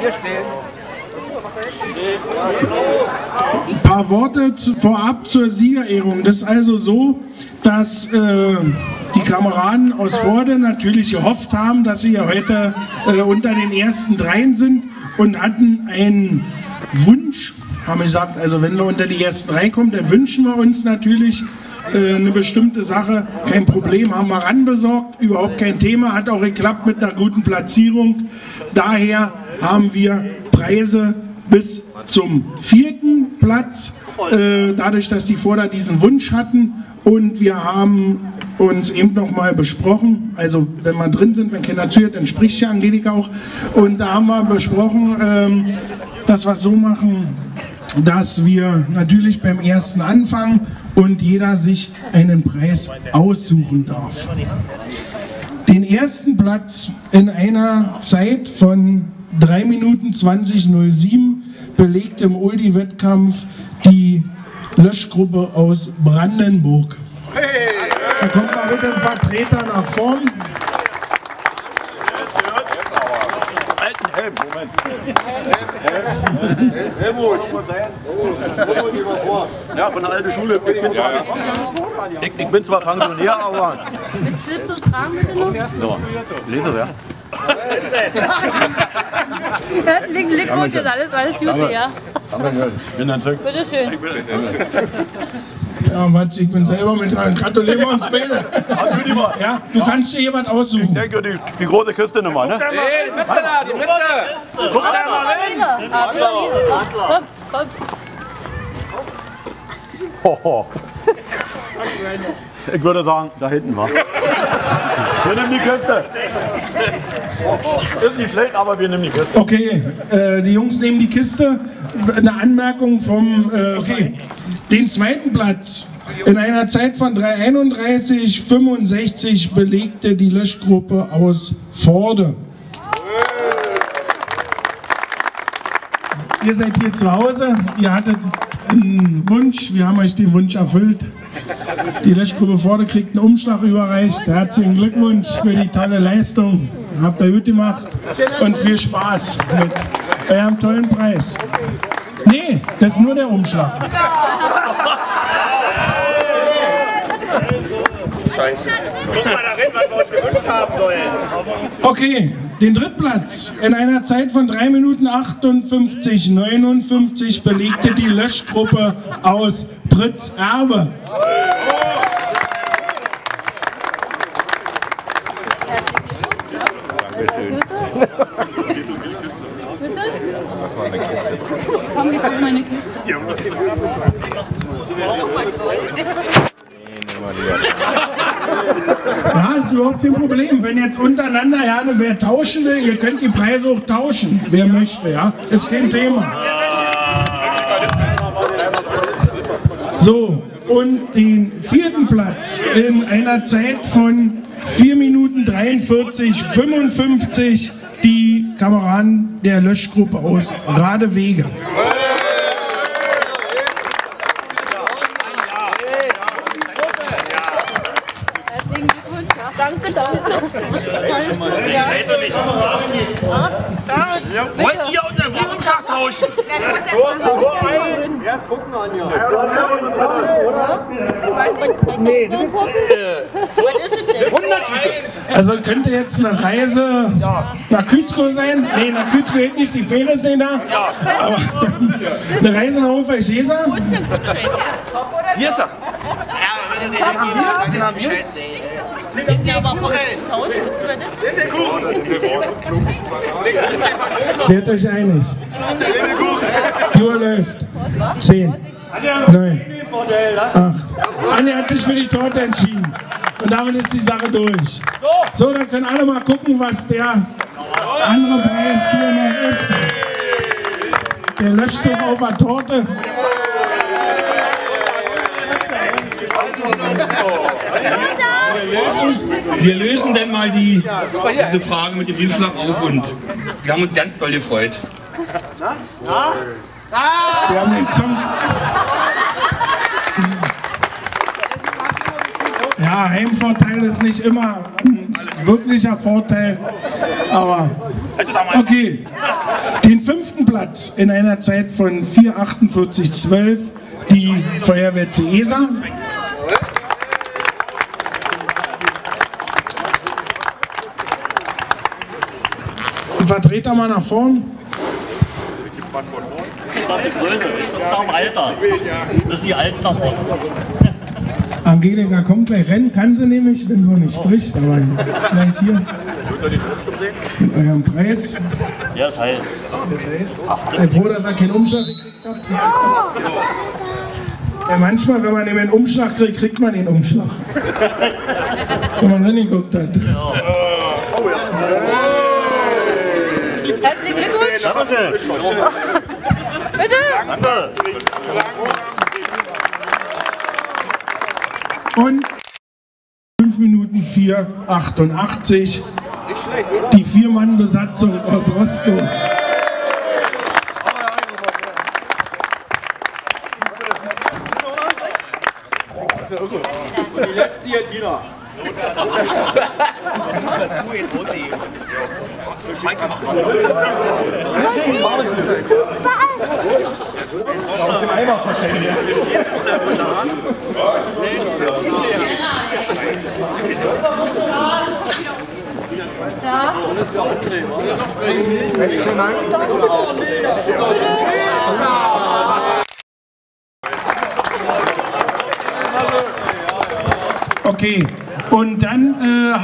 Hier stehen. Ein paar Worte vorab zur Siegerehrung. Das ist also so, dass die Kameraden aus Fohrde natürlich gehofft haben, dass sie ja heute unter den ersten dreien sind und hatten einen Wunsch, haben gesagt, also wenn wir unter die ersten drei kommen, dann wünschen wir uns natürlich eine bestimmte Sache, kein Problem, haben wir ranbesorgt, überhaupt kein Thema, hat auch geklappt mit einer guten Platzierung. Daher haben wir Preise bis zum 4. Platz, dadurch, dass die Fohrder diesen Wunsch hatten, und wir haben uns eben nochmal besprochen, also wenn wir drin sind, wenn keiner zuhört, dann spricht ja Angelika auch, und da haben wir besprochen, dass wir es so machen, dass wir natürlich beim ersten anfangen und jeder sich einen Preis aussuchen darf. Den ersten Platz in einer Zeit von 3 Minuten 20:07 belegt im Uldi-Wettkampf die Löschgruppe aus Brandenburg. Da kommt mal mit dem Vertreter nach vorn. Moment. Helmut. Ja, von der alten Schule. Ich bin zwar Pensionär, aber... Mit Schlips und Kragen bitte noch? So, Leser, ja. Link, gut, ist alles gut, ja. Ich bin dann zurück. Bitte schön. Ja, Matze, ich bin selber mit dran. Gratulieren wir uns beide. Ja, du kannst dir jemand aussuchen. Ich denke, die große Kiste nochmal, ne? Nee, die Mitte da, die Mitte. Guck da mal hin. Komm. Hoho. Ich würde sagen, da hinten war. Wir nehmen die Kiste. Ist nicht schlecht, aber wir nehmen die Kiste. Okay, die Jungs nehmen die Kiste. Eine Anmerkung vom... okay. Den zweiten Platz in einer Zeit von 3:31:65 belegte die Löschgruppe aus Fohrde. Ihr seid hier zu Hause, ihr hattet einen Wunsch, wir haben euch den Wunsch erfüllt. Die Löschgruppe Fohrde kriegt einen Umschlag überreicht. Herzlichen Glückwunsch für die tolle Leistung. Habt ihr gut gemacht und viel Spaß mit eurem tollen Preis. Nee, das ist nur der Umschlag. Scheiße. Guck mal da rein, was wir uns gewünscht haben sollen. Okay, den Drittplatz in einer Zeit von 3:58:59 belegte die Löschgruppe aus Pritz-Erbe. Dankeschön. Das war eine Kiste. Komm, ich hab meine Kiste. Ja. Ja, ist überhaupt kein Problem. Wenn jetzt untereinander, ja, wer tauschen will, ihr könnt die Preise auch tauschen, wer möchte, ja. Ist kein Thema. So, und den vierten Platz in einer Zeit von 4:43:55 die Kameraden der Löschgruppe aus Radewege. Wollt ihr unseren Briefumschlag tauschen? Erst gucken an, ja. Nee, du bist... Was ist denn? 100 Tüte. Also könnte jetzt eine Reise nach Küzkow sein. Nee, nach Küzkow geht nicht, die Fähre ist nicht da. Aber eine Reise nach Hof bei Ziesar. Hier ist er. Den haben wir jetzt. Seht euch einig. Uhr läuft. 10, 9, 8. Anja hat sich für die Torte entschieden. Und damit ist die Sache durch. So, dann können alle mal gucken, was der andere Preis hier noch ist. Der löscht sich auf der Torte. Wir lösen dann mal diese Frage mit dem Briefschlag auf und wir haben uns ganz doll gefreut. Wir haben den Song. Ja, Heimvorteil ist nicht immer ein wirklicher Vorteil, aber Okay, den 5. Platz in einer Zeit von 4:48,12 die Feuerwehr Ziesar. Vertreter mal nach vorn. Das ist die Alten nach vorn. Angelika kommt gleich rennen, kann sie nämlich, wenn sie nicht spricht, aber ist gleich hier. Mit eurem Preis. Ja, das heißt. Seid froh, dass er keinen Umschlag gekriegt habt. Ja, manchmal, wenn man eben einen Umschlag kriegt, kriegt man den Umschlag. Wenn man reingeguckt hat. Herzlichen Glückwunsch! Bitte! Danke! Und 5:04,88 die 4-Mann-Besatzung aus Roskow. Das ist ja irre. Und die letzte hier, Tina. Okay. Und dann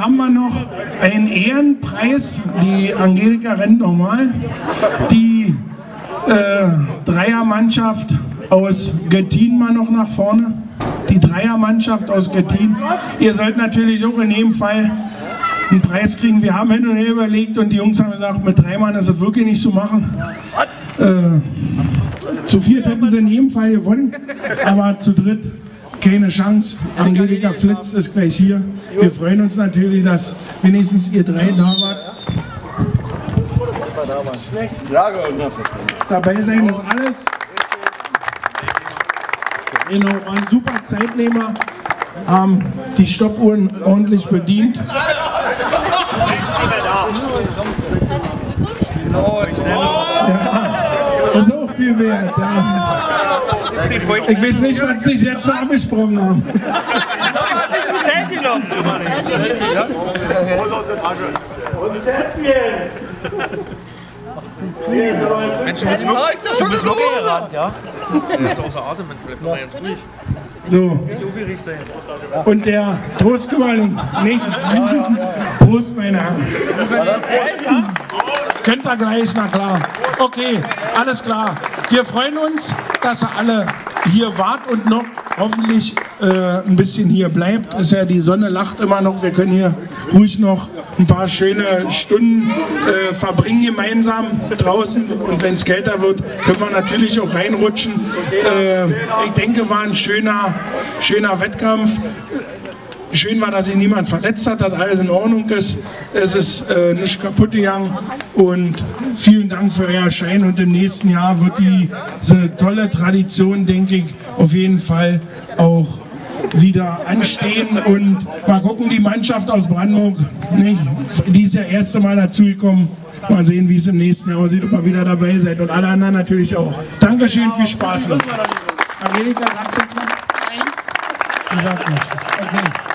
haben wir noch einen Ehrenpreis, die Angelika rennt nochmal, die Dreiermannschaft aus Göttingen mal noch nach vorne, die Dreiermannschaft aus Göttingen. Ihr sollt natürlich auch in jedem Fall einen Preis kriegen. Wir haben hin und her überlegt und die Jungs haben gesagt, mit 3 Mann ist das wirklich nicht zu machen. Zu 4 hätten sie in jedem Fall gewonnen, aber zu 3 keine Chance. Angelika Flitz ist gleich hier. Wir freuen uns natürlich, dass wenigstens ihr 3 da wart. Dabei sein ist alles. Genau, war ein super Zeitnehmer. Die Stoppuhren ordentlich bedient. Ja, so viel wert. Ja. Ich weiß nicht, was sich jetzt noch abgesprungen haben. Ich hab nicht zu selten genommen. Und Schätzchen! Mensch, du bist locker gerannt, ja? Du bist außer Atem, Mensch, bleib mal ganz ruhig. So. Und der Trostgewalling. Nee, Prost, meine Herren. Könnt ihr gleich, na klar. Okay, alles klar. Wir freuen uns, dass ihr alle hier wart und noch hoffentlich ein bisschen hier bleibt. Ist ja, die Sonne lacht immer noch. Wir können hier ruhig noch ein paar schöne Stunden verbringen gemeinsam draußen. Und wenn es kälter wird, können wir natürlich auch reinrutschen. Ich denke, war ein schöner Wettkampf. Schön war, dass sich niemand verletzt hat, dass alles in Ordnung ist. Es ist nicht kaputt gegangen. Und vielen Dank für euer Schein. Und im nächsten Jahr wird diese tolle Tradition, denke ich, auf jeden Fall auch wieder anstehen. Und mal gucken, die Mannschaft aus Brandenburg, nicht? Die ist ja das erste Mal dazugekommen. Mal sehen, wie es im nächsten Jahr aussieht, ob ihr wieder dabei seid. Und alle anderen natürlich auch. Dankeschön, viel Spaß noch. Angelika, sagst du das? Nein. Ich sag nicht. Okay.